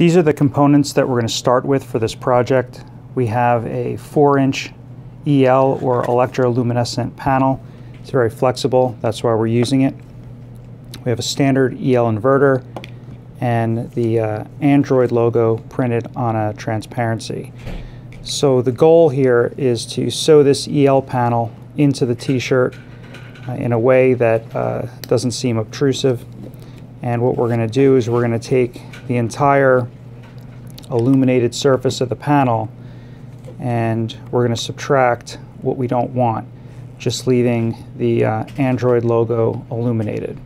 These are the components that we're going to start with for this project. We have a 4-inch EL, or electroluminescent panel. It's very flexible, that's why we're using it. We have a standard EL inverter and the Android logo printed on a transparency. So the goal here is to sew this EL panel into the t-shirt in a way that doesn't seem obtrusive. And what we're going to do is we're going to take the entire illuminated surface of the panel and we're going to subtract what we don't want, just leaving the Android logo illuminated.